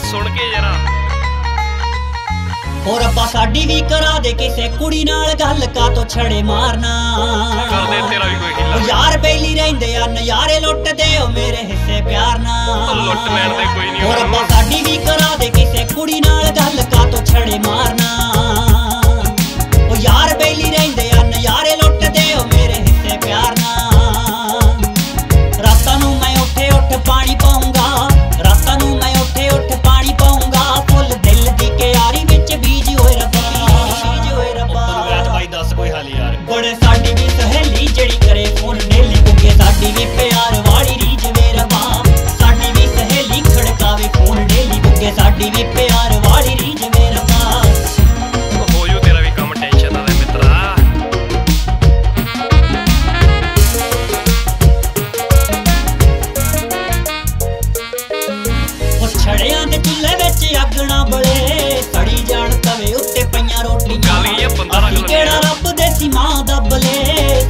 सुन के जरा और अब्बा साडी भी करा दे किसे कुड़ी नाल गल का तो छड़े मारना कर दे तेरा भी कोई हिला यार बेली रहंदे आ नजारे लुट दे ओ मेरे हिस्से प्यार ना लुट लैण दे कोई नहीं और अब्बा साडी भी करा दे किसे कुड़ी नाल गल का तो छड़े मारना ओ यार बेली रहंदे आ नजारे लुट दे ओ मेरे हिस्से प्यार ना रातां नूं मैं उठे उठ पानी पाऊंगा रातां नूं मैं उठे उठ पानी पाऊंगा फुल दिल दी के यारी बड़े साड़ी भी सहेली जड़ी करे फोन नेली कुंगे साड़ी भी प्यार वाली रीज मेरा बाप साड़ी भी सहेली खड़कावे फोन नेली कुंगे साड़ी भी प्यार वाली रीज मेरा बाप हो यू तेरा भी कम टेंशन आ मित्रा उस छड़ियां दे चुल्हे विच अग्ग ना बले सड़ी जान तवे उत्ते पईयां रोटियां मां दबले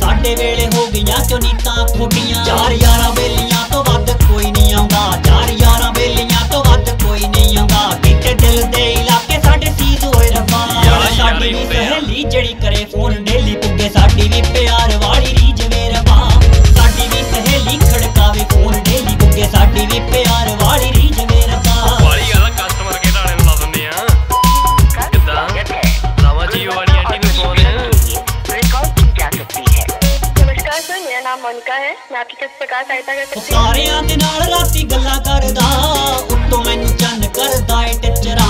साडे वेले हो गईयां चोनीता खोटियां चार यारा बेलियां तो वध कोई नहीं आउंदा चार यारा बेलियां तो वध कोई नहीं आउंदा किते दिल दे इलाके साडे सीज होए रब्बा यारा साडी भी सहेली जड़ी करे फोन डेली पुगे साडी भी प्यार वाली रीज मेरा बाप साडी भी सहेली खड़कावे फोन डेली पुगे साडी भी प्यार वाली रीज मेरा बाप वाली यारा कस्टमर के नाले ला दिंदे आ किदां नवा जीव वाली आंटी ने फोन मनका है मैं आपकी किस प्रकार सहायता कर सकती हूं सारेयां दे नाल राती गल्ला करदा उत्तों मैनू चन्न करदा ए टचरा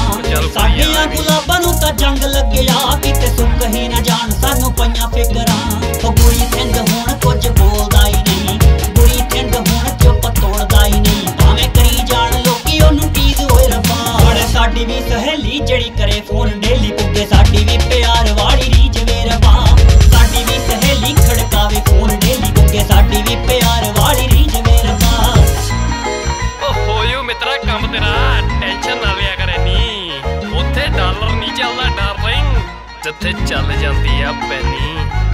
साडीयां गुलाबां नू तां जंग लगया किते सुख ही ना जान सानू पईयां फिकरां ओ बुरी थिंद हुण कुछ बोलदा ही नहीं बुरी थिंद हुण चुप तोड़दा ही नहीं भावें करी जान लोकी ओनू टीज होए रब्बा बड़े साडी भी सहेली जड़ी करे फोन डेली पुगे साडी भी प्यार वाली रीज मेरा बाप साडी भी सहेली खड़कावे फोन डेली साडी भी प्यार वाली रीज मेरा बाप ओ होयो मित्रा काम तेरा टेंशन ना लिया करे नी ओथे डॉलर नहीं चलदा डार्लिंग जिथे चल जांदी आ पैनी।